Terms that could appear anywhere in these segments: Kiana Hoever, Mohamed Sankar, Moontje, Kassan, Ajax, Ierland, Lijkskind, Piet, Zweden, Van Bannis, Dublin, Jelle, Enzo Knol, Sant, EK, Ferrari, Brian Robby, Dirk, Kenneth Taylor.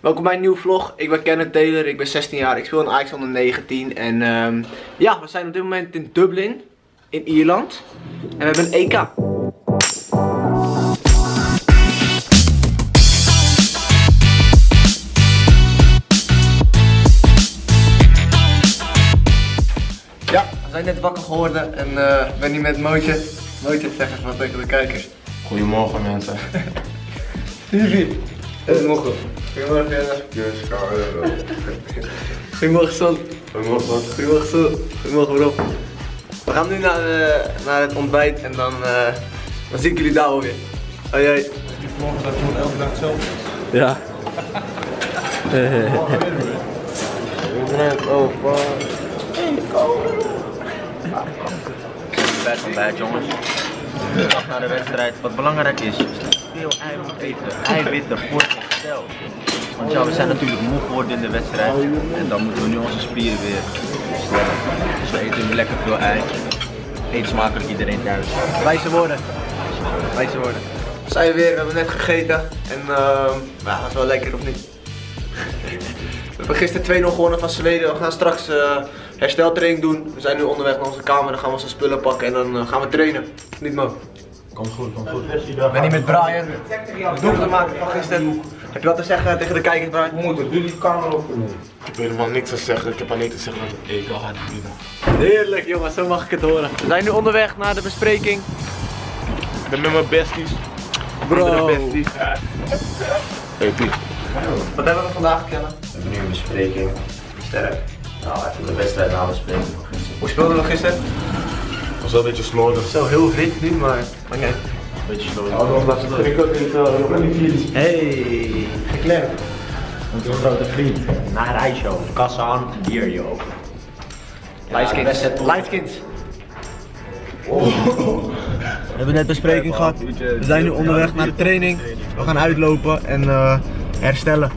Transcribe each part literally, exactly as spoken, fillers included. Welkom bij een nieuwe vlog. Ik ben Kenneth Taylor, ik ben zestien jaar, ik speel in Ajax onder negentien. En um, ja, we zijn op dit moment in Dublin, in Ierland. En we hebben een E K. Ja, we zijn net wakker geworden en uh, ik ben hier met Moontje. Moontje, zeg eens wat tegen de kijkers. Goedemorgen mensen. Stevie. Goedemorgen. Goedemorgen Jelle. Goedemorgen Sant. Goedemorgen Sant. Goedemorgen Sant. Goedemorgen Rob. We gaan nu naar, uh, naar het ontbijt en dan, uh, dan zie ik jullie daar alweer. Hoi hoi. Heb je vanmorgen dat je elke dag zelf is? Ja. Goedemorgen Jelle. Oh fuck. Welkom bij het jongens. De dag naar de wedstrijd. Wat belangrijk is, veel eiwit eten. Eiwitten voor jezelf. Want ja, we zijn natuurlijk moe geworden in de wedstrijd. En dan moeten we nu onze spieren weer herstellen. Dus we eten lekker veel ei. Eet smakelijk iedereen thuis. Wijze woorden. Wijze woorden. We zijn weer, we hebben net gegeten. En uh, nou, dat is wel lekker of niet? We hebben gisteren twee nul gewonnen van Zweden. We gaan straks uh, hersteltraining doen. We zijn nu onderweg naar onze kamer. Dan gaan we onze spullen pakken en dan uh, gaan we trainen. Niet Mo? Komt goed, komt goed. Ik ben hier met Brian. De doel te maken van gisteren. Heb je wat te zeggen tegen de kijkers, Brian? We moeten jullie kamer opnemen. Ik weet helemaal niks te zeggen. Ik heb alleen te zeggen dat ik al ga doen. Heerlijk jongens, zo mag ik het horen. We zijn nu onderweg naar de bespreking. Ik ben met mijn besties. Bro. Besties. Hey Piet. Wat hebben we vandaag, Kellen? We hebben nu een bespreking. Sterk. Nou, even de wedstrijd na bespreken. Hoe speelden we gisteren? Het was wel een beetje slordig. Zo, heel wit nu, maar... Oké. Okay. Een beetje slordig. Oh, dat was ik ook niet uh, hey, geklemd. Onze grote vriend. Na Rijsjo, Kassan, Dierjo. Lijkskind. Lijkskind. We hebben net bespreking gehad. We zijn nu onderweg naar de training. We gaan uitlopen en... Uh, herstellen.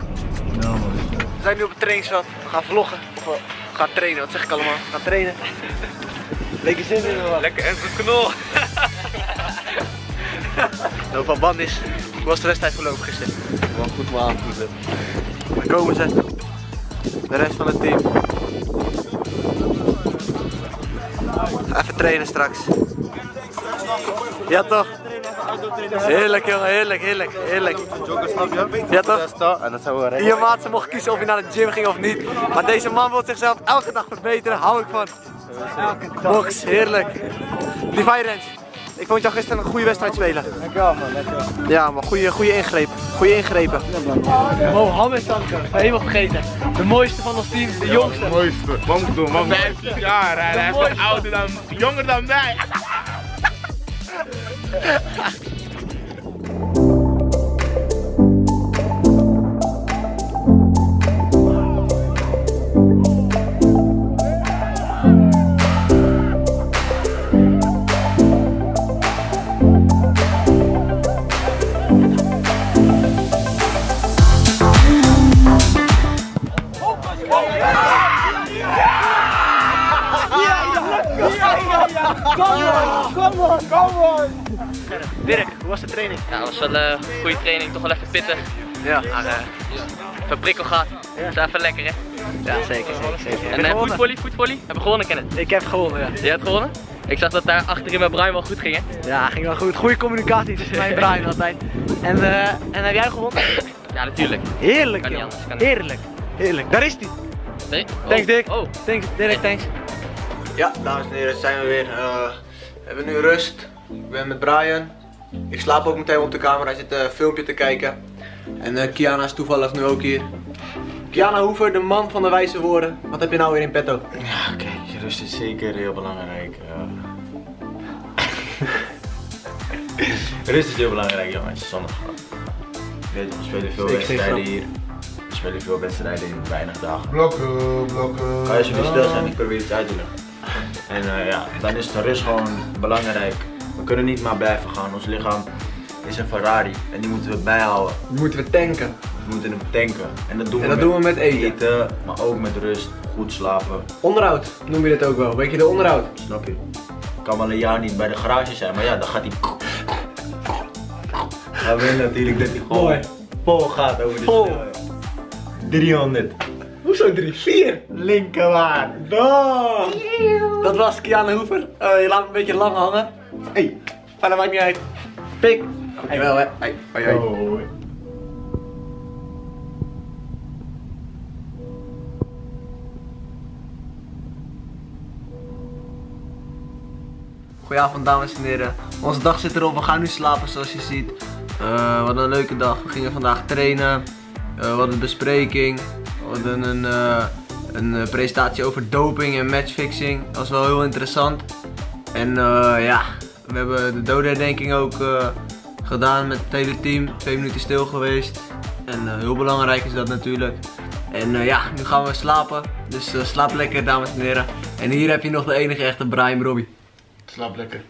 Ja, man. We zijn nu op het trainingsveld. We gaan vloggen. Of we gaan trainen, wat zeg ik allemaal? We gaan trainen. Lekker zin in man. Lekker Enzo Knol. Nou, Van Bannis. Hoe was de wedstrijd verlopen gisteren? Wel goed maar aanvoelen. Daar komen ze. De rest van het team. Even trainen straks. Ja toch? Heerlijk jongen, heerlijk, heerlijk, heerlijk. Ja toch? Je maat, ze mocht kiezen of je naar de gym ging of niet. Maar deze man wil zichzelf elke dag verbeteren, hou ik van. Box, heerlijk. Divide Range, ik vond jou gisteren een goede wedstrijd spelen. Dankjewel man, dankjewel. Ja man, goede, goede ingreep, goede ingrepen. Mohamed Sankar, helemaal vergeten. De mooiste van ons team, de jongste. De mooiste, man doen, man. vijftien jaar, hij is ouder dan, jonger dan mij. Kom on, kom on! Dirk, hoe was de training? Ja, het was wel een uh, goede training, toch wel even pittig. Ja. Maar uh, even prikkel gaat, ja. Dat is even lekker hè? Ja, zeker, zeker, zeker. En uh, voetvolley, voetvolley? Hebben we gewonnen, Kenneth? Ik heb gewonnen, ja. Jij hebt gewonnen? Ik zag dat daar achterin met Brian wel goed ging hè? Ja, ging wel goed. Goede communicatie tussen mij en Brian altijd. En, uh, en heb jij gewonnen? Ja, natuurlijk. Heerlijk, kan niet anders, kan niet. Heerlijk, heerlijk. Daar is hij. Nee? Oh. Thanks Dirk. Oh. Thanks Dirk, thanks. Ja, dames en heren, zijn we weer. Uh, We hebben nu rust. Ik ben met Brian. Ik slaap ook meteen op de kamer. Hij zit uh, een filmpje te kijken. En uh, Kiana is toevallig nu ook hier. Kiana Hoever, de man van de wijze woorden. Wat heb je nou weer in petto? Ja, kijk, rust is zeker heel belangrijk. Uh... rust is heel belangrijk, jongens. Zondag. Weet je, we spelen veel wedstrijden hier. We spelen veel wedstrijden in weinig dagen. Blokken, blokken. Kan je alsjeblieft stil zijn? Ik probeer iets uit te leggen. En uh, ja, dan is de rust gewoon belangrijk. We kunnen niet maar blijven gaan. Ons lichaam is een Ferrari en die moeten we bijhouden. Die moeten we tanken. We moeten hem tanken. En dat doen, en we, dat met doen we met eten. eten. Maar ook met rust, goed slapen. Onderhoud noem je dit ook wel. Weet je de onderhoud? Snap je. Kan wel een jaar niet bij de garage zijn, maar ja, dan gaat hij... Hij wil natuurlijk dat hij gewoon vol gaat over de snelheid. driehonderd. Hoezo drie? Vier! Linkerwaard. Oh. Dat was Kiana Hoever. Uh, je laat hem een beetje lang hangen. Hey, maar dat maakt niet uit. Pik. Hey, wel hè. Hey, hoi hoi. Oh. Goedenavond dames en heren, onze dag zit erop, we gaan nu slapen zoals je ziet. Uh, wat een leuke dag, we gingen vandaag trainen, uh, wat een bespreking, wat een, uh, een presentatie over doping en matchfixing, dat was wel heel interessant. En uh, ja, we hebben de dodenherdenking ook uh, gedaan met het hele team, twee minuten stil geweest. En uh, heel belangrijk is dat natuurlijk. En uh, ja, nu gaan we slapen, dus uh, slaap lekker dames en heren. En hier heb je nog de enige echte Brian Robby. Slaap lekker.